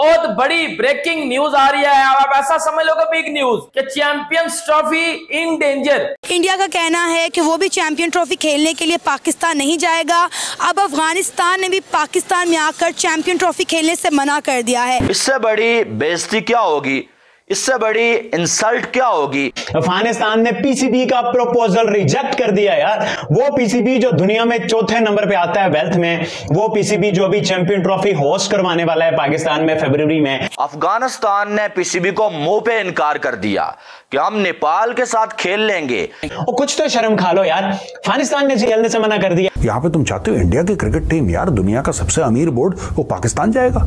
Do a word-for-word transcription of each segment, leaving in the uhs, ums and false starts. बहुत बड़ी breaking news आ रही है। आप ऐसा समझ लो बिग न्यूज कि champions trophy in danger. India का कहना है कि वो भी चैंपियन ट्रॉफी खेलने के लिए पाकिस्तान नहीं जाएगा। अब अफगानिस्तान ने भी पाकिस्तान में आकर चैंपियन ट्रॉफी खेलने से मना कर दिया है। इससे बड़ी बेइज्जती क्या होगी, इससे बड़ी इंसल्ट क्या होगी। अफगानिस्तान ने पीसीबी का प्रपोजल रिजेक्ट कर दिया। यार वो पीसीबी जो दुनिया में चौथे नंबर पे आता है वेल्थ में, वो पीसीबी जो अभी चैंपियन ट्रॉफी होस्ट करवाने वाला है पाकिस्तान में फरवरी में। अफगानिस्तान ने पीसीबी को मुंह पे इनकार कर दिया कि हम नेपाल के साथ खेल लेंगे। और कुछ तो शर्म खा लो यार, अफगानिस्तान ने खेलने से मना कर दिया। यहाँ पे तुम चाहते हो इंडिया की क्रिकेट टीम, यार दुनिया का सबसे अमीर बोर्ड, वो पाकिस्तान जाएगा।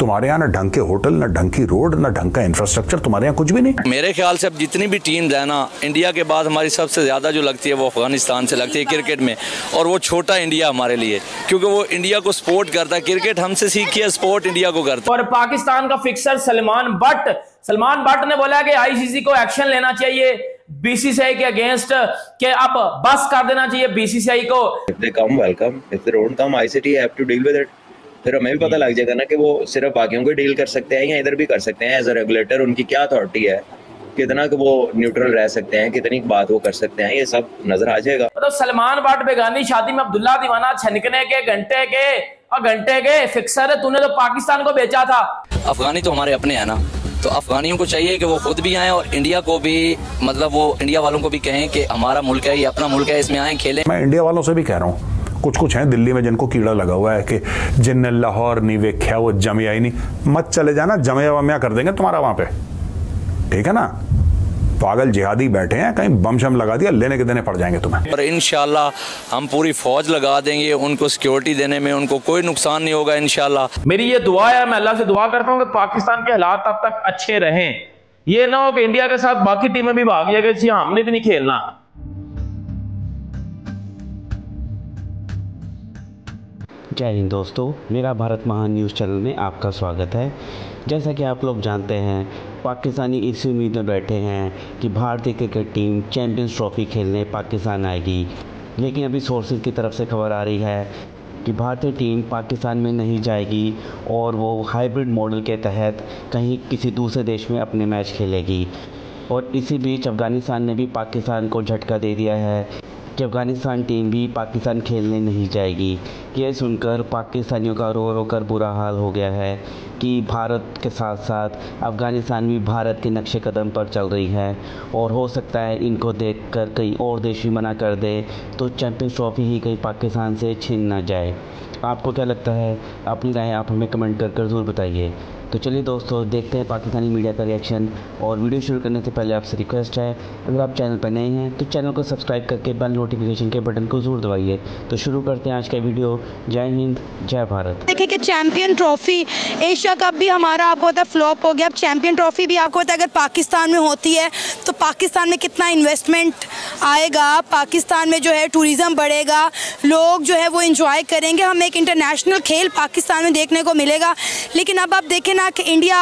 तुम्हारे यहाँ ना ढंग के होटल, ना ढंग की रोड, ना ढंग का इंफ्रास्ट्रक्चर, तुम्हारे यहाँ कुछ भी नहीं। मेरे ख्याल से अब जितनी भी टीम्स है ना इंडिया के बाद, हमारी सबसे ज्यादा जो लगती है वो अफगानिस्तान से लगती है क्रिकेट में। और वो छोटा इंडिया हमारे लिए, क्योंकि वो इंडिया को सपोर्ट करता है। क्रिकेट हमसे सीखी है, सपोर्ट इंडिया को करता है। और पाकिस्तान का फिक्सर सलमान भट्ट सलमान भट्ट ने बोला कि आईसीसी को एक्शन लेना चाहिए बीसीसीआई के अगेंस्ट, के आप बस कर देना चाहिए बीसीसीआई को। फिर हमें भी पता लग जाएगा ना कि वो सिर्फ बाकियों को डील कर सकते हैं या इधर भी कर सकते हैं। एज अ रेगुलेटर उनकी क्या अथॉरिटी है, कितना कि वो न्यूट्रल रह सकते हैं, कितनी बात वो कर सकते हैं, ये सब नजर आ जाएगा। मतलब तो सलमान भट्ट बेगानी शादी में अब्दुल्ला दीवाना छनकने के घंटे के और घंटे के फिक्सर, तूने तो पाकिस्तान को बेचा था। अफगानी तो हमारे अपने है ना, तो अफगानियों को चाहिए कि वो खुद भी आए और इंडिया को भी, मतलब वो इंडिया वालों को भी कहें कि हमारा मुल्क है, ये अपना मुल्क है, इसमें आए खेलें। मैं इंडिया वालों से भी कह रहा हूँ, कुछ कुछ हैं दिल्ली में जिनको कीड़ा लगा हुआ है कि जिनने लाहौर नहीं वेख्या वो जमिया ही नहीं। मत चले जाना, जमिया वमिया कर देंगे तुम्हारा वहां पे, ठीक है ना। पागल जिहादी बैठे हैं, कहीं बम शम लगा दिया, लेने के देने पड़ जाएंगे तुम्हें। पर इंशाल्लाह हम पूरी फौज लगा देंगे उनको सिक्योरिटी देने में, उनको कोई नुकसान नहीं होगा इंशाल्लाह। मेरी ये दुआ है, मैं अल्लाह से दुआ करता हूँ कि पाकिस्तान के हालात अब तक अच्छे रहें, ये ना हो कि इंडिया के साथ बाकी टीमें भी भाग जाएगी कि हमने भी नहीं खेलना। जय हिंद दोस्तों, मेरा भारत महान न्यूज़ चैनल में आपका स्वागत है। जैसा कि आप लोग जानते हैं, पाकिस्तानी इसी उम्मीद में बैठे हैं कि भारतीय क्रिकेट टीम चैंपियंस ट्रॉफ़ी खेलने पाकिस्तान आएगी, लेकिन अभी सोर्सेज की तरफ से खबर आ रही है कि भारतीय टीम पाकिस्तान में नहीं जाएगी और वो हाइब्रिड मॉडल के तहत कहीं किसी दूसरे देश में अपने मैच खेलेगी। और इसी बीच अफ़गानिस्तान ने भी पाकिस्तान को झटका दे दिया है कि अफ़गानिस्तान टीम भी पाकिस्तान खेलने नहीं जाएगी। यह सुनकर पाकिस्तानियों का रो रो कर बुरा हाल हो गया है कि भारत के साथ साथ अफ़गानिस्तान भी भारत के नक्शे कदम पर चल रही है और हो सकता है इनको देखकर कई और देश भी मना कर दे, तो चैंपियंस ट्रॉफ़ी ही कहीं पाकिस्तान से छीन ना जाए। आपको क्या लगता है, अपनी राय आप हमें कमेंट कर कर ज़रूर बताइए। तो चलिए दोस्तों, देखते हैं पाकिस्तानी मीडिया का रिएक्शन। और वीडियो शुरू करने से पहले आपसे रिक्वेस्ट है, अगर आप चैनल पर नए हैं तो चैनल को सब्सक्राइब करके बेल नोटिफिकेशन के बटन को ज़रूर दबाइए। तो शुरू करते हैं आज का वीडियो। जय हिंद, जय भारत। देखिए कि चैंपियन ट्रॉफ़ी एशिया कप भी हमारा आपको होता है फ्लॉप हो गया, अब चैंपियन ट्रॉफ़ी भी आपको होता है। अगर पाकिस्तान में होती है तो पाकिस्तान में कितना इन्वेस्टमेंट आएगा, पाकिस्तान में जो है टूरिज़म बढ़ेगा, लोग जो है वो इंजॉय करेंगे, हमें एक इंटरनेशनल खेल पाकिस्तान में देखने को मिलेगा। लेकिन अब आप देखें कि इंडिया,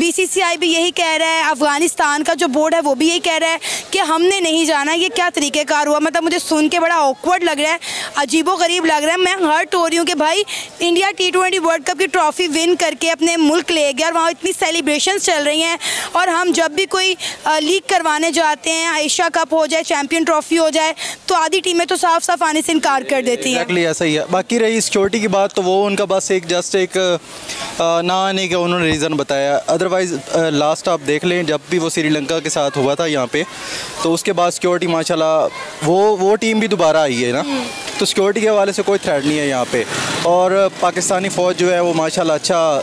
बीसीसीआई भी यही कह रहा है, अफगानिस्तान का जो बोर्ड है वो भी यही कह रहा है कि हमने नहीं जाना। ये क्या तरीक़ेकार हुआ, मतलब मुझे सुन के बड़ा ऑकवर्ड लग रहा है, अजीबो गरीब लग रहा है। मैं हर्ट हो रही हूँ कि भाई India T twenty World cup की ट्रॉफ़ी विन करके अपने मुल्क ले गया और वहाँ इतनी सेलिब्रेशन चल रही हैं, और हम जब भी कोई लीग करवाने जाते हैं, एशिया कप हो जाए, चैम्पियन ट्रॉफ़ी हो जाए, तो आधी टीमें तो साफ साफ आने से इनकार कर देती हैं। एक्चुअली ऐसा ही है। बाकी रही सिक्योरिटी की बात, तो वो उनका बस एक जस्ट एक ना आने का उन्होंने रीज़न बताया। अदरवाइज़ लास्ट आप देख लें, जब भी वो श्रीलंका के साथ हुआ था यहाँ पे, तो उसके बाद सिक्योरिटी माशाल्लाह वो वो टीम भी दोबारा आई है ना, तो सिक्योरिटी के हवाले से कोई थ्रेट नहीं है यहाँ पे। और पाकिस्तानी फ़ौज जो है वो माशाल्लाह अच्छा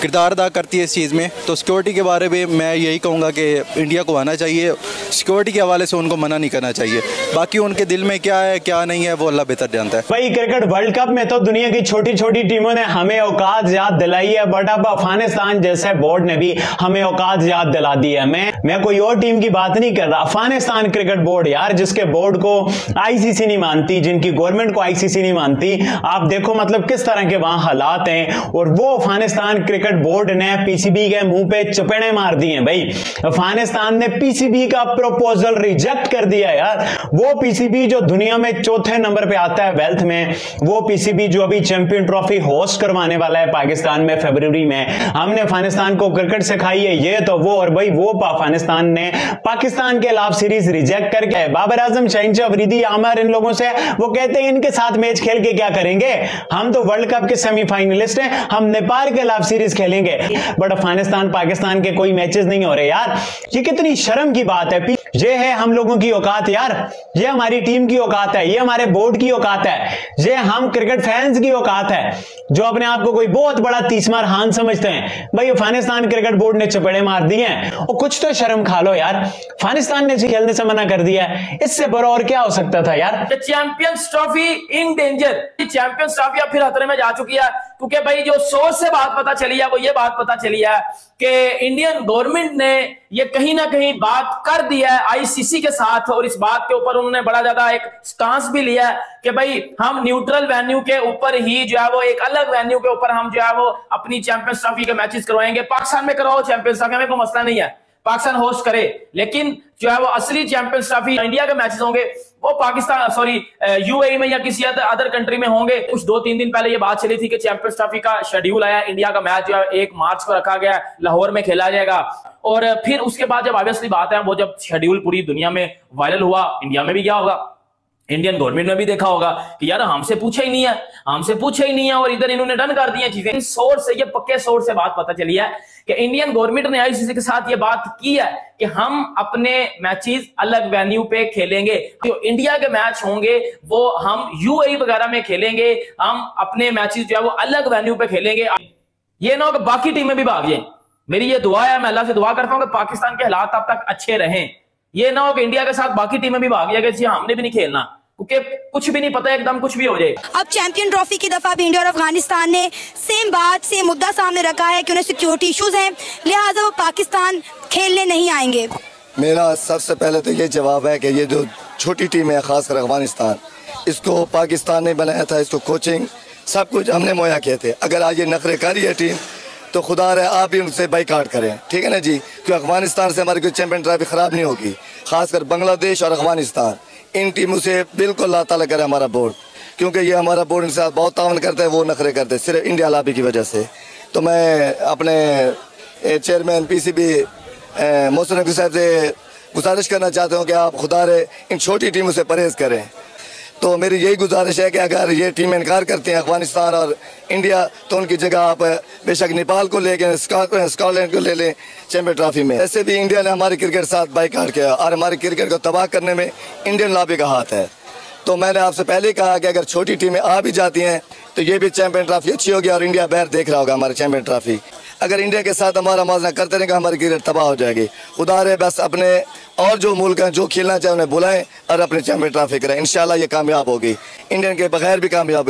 किरदार अदा करती है इस चीज़ में। तो सिक्योरिटी के बारे में मैं यही कहूँगा कि इंडिया को आना चाहिए, सिक्योरिटी के हवाले से उनको मना नहीं करना चाहिए। बाकी उनके दिल में क्या है क्या नहीं है वो अल्लाह बेहतर जानता है। भाई क्रिकेट वर्ल्ड कप में तो दुनिया की छोटी छोटी टीमों ने हमें औकात याद दिलाई है, बट अब अफगानिस्तान जैसे बोर्ड ने भी हमें औकात याद दिला दी है। मैं मैं कोई और टीम की बात नहीं कर रहा, अफगानिस्तान क्रिकेट बोर्ड यार, जिसके बोर्ड को आईसीसी नहीं मानती मानती, जिनकी गवर्नमेंट को आईसीसी नहीं मानती। आप देखो मतलब किस तरह के वहां हालात हैं, और वो अफगानिस्तान क्रिकेट बोर्ड ने पीसीबी के मुंह पे चपेड़े मार दी हैं भाई। अफगानिस्तान ने पीसीबी का प्रपोजल रिजेक्ट कर दिया यार। वो पीसीबी जो दुनिया में चौथे नंबर पे आता है वेल्थ में, वो पीसीबी जो अभी चैंपियन ट्रॉफी होस्ट करवाने वाला है पाकिस्तान में फरवरी में, हमने अफगानिस्तान को क्रिकेट सिखाई है ये तो वो, और भाई वो अफगानिस्तान ने पाकिस्तान के खिलाफ सीरीज रिजेक्ट करके, बाबर आजम, शहनशाह अफरीदी, आमर, इन लोगों से वो कहते हैं इनके साथ मैच खेल के क्या करेंगे, हम तो वर्ल्ड कप के सेमीफाइनलिस्ट हैं, हम नेपाल के खिलाफ सीरीज खेलेंगे। बट अफगानिस्तान पाकिस्तान के कोई मैचेस नहीं हो रहे यार, ये कितनी शर्म की बात है। ये है हम लोगों की औकात यार, ये हमारी टीम की औकात है, ये हमारे बोर्ड की औकात है, ये हम क्रिकेट फैंस की औकात है जो अपने आप को कोई बहुत बड़ा तीसमार हान समझते हैं। भाई अफगानिस्तान क्रिकेट बोर्ड ने चपेड़े मार दी हैं, और कुछ तो शर्म खा लो यार, अफगानिस्तान ने खेलने से मना कर दिया है, इससे बड़ा और क्या हो सकता था यार। Champions trophy in danger, champions trophy अब फिर खतरे में जा चुकी है, क्योंकि भाई जो सोच से बात पता चली है वो ये बात पता चली है कि इंडियन गवर्नमेंट ने ये कहीं ना कहीं बात कर दी है आईसीसी के साथ, और इस बात के ऊपर उन्होंने बड़ा ज्यादा एक स्टांस भी लिया है कि भाई हम न्यूट्रल वेन्यू के ऊपर ही जो है वो एक अलग वेन्यू के ऊपर हम जो है वो अपनी चैंपियंस ट्रॉफी के मैचेस करवाएंगे। पाकिस्तान में कराओ चैंपियंस ट्रॉफी, हमें कोई मसला नहीं है, पाकिस्तान होस्ट करे, लेकिन जो है वो असली चैंपियंस ट्रॉफी इंडिया के मैचेस होंगे वो पाकिस्तान सॉरी यूएई में या किसी अदर कंट्री में होंगे। कुछ दो तीन दिन पहले ये बात चली थी कि चैंपियंस ट्रॉफी का शेड्यूल आया, इंडिया का मैच जो है एक मार्च को रखा गया, लाहौर में खेला जाएगा, और फिर उसके बाद जब ऑब्वियसली बात है वो जब शेड्यूल पूरी दुनिया में वायरल हुआ, इंडिया में भी क्या होगा, इंडियन गवर्नमेंट ने भी देखा होगा कि यार हमसे पूछा ही नहीं है, हमसे पूछा ही नहीं है, और इधर इन्होंने डन कर दिया चीजें। इन सोर्स से, ये पक्के सोर्स से बात पता चली है कि इंडियन गवर्नमेंट ने आईसीसी के साथ ये बात की है कि हम अपने मैचेस अलग वेन्यू पे खेलेंगे, जो इंडिया के मैच होंगे वो हम यूएई वगैरह में खेलेंगे, हम अपने मैचेस जो है वो अलग वेन्यू पे खेलेंगे। ये ना हो कि बाकी टीमें भी भाग जाए, मेरी ये दुआ है, मैं अल्लाह से दुआ करता हूँ कि पाकिस्तान के हालात अब तक अच्छे रहें, ये ना हो कि इंडिया के साथ बाकी टीमें भी भाग जाए कि हमने भी नहीं खेलना, क्योंकि कुछ भी नहीं पता, एकदम कुछ भी हो जाए। अब चैंपियन ट्रॉफी की दफा भी इंडिया और अफगानिस्तान ने सेम बात सेम मुद्दा सामने रखा है कि उन्हें सिक्योरिटी इश्यूज हैं, लिहाजा वो पाकिस्तान खेलने नहीं आएंगे। मेरा सबसे पहले तो ये जवाब है कि ये जो छोटी टीम है खासकर अफगानिस्तान, इसको पाकिस्तान ने बनाया था, इसको कोचिंग सब कुछ हमने मुहैया किए थे। अगर आज ये नखरे कारी है टीम तो खुदा रहे आप भी उनसे बाइकाट करें, ठीक है ना जी, क्योंकि अफगानिस्तान से हमारी कोई चैंपियन ट्रॉफी खराब नहीं होगी। खासकर बांग्लादेश और अफगानिस्तान, इन टीमों से बिल्कुल अल्लाह ताला करे हमारा बोर्ड, क्योंकि ये हमारा बोर्ड इनके साथ बहुत तावन करता है, वो नखरे करते हैं सिर्फ इंडिया लाबी की वजह से। तो मैं अपने चेयरमैन पीसीबी मोहसिन नकवी साहब से गुजारिश करना चाहता हूँ कि आप खुदा रहे इन छोटी टीमों से परहेज़ करें। तो मेरी यही गुजारिश है कि अगर ये टीम इनकार करती हैं अफगानिस्तान और इंडिया, तो उनकी जगह आप बेशक नेपाल को ले लें, स्कॉटलैंड को ले लें चैंपियन ट्रॉफी में। ऐसे भी इंडिया ने हमारे क्रिकेट साथ बाइकआउट किया और हमारे क्रिकेट को तबाह करने में इंडियन लॉबी का हाथ है। तो मैंने आपसे पहले कहा कि अगर छोटी टीमें आ भी जाती हैं तो ये भी चैंपियन ट्रॉफी अच्छी होगी और इंडिया बाहर देख रहा होगा हमारे चैंपियन ट्रॉफी। अगर इंडिया के साथ हमारा मुआवजा करते रहेगा हमारी क्रिकेट तबाह हो जाएगी। उधार है बस अपने और जो मुल्क हैं जो खेलना चाहे उन्हें बुलाएं और अपने चैंपियन ट्रॉफी कराएं, इंशाल्लाह ये कामयाब होगी, इंडियन के बगैर भी कामयाब।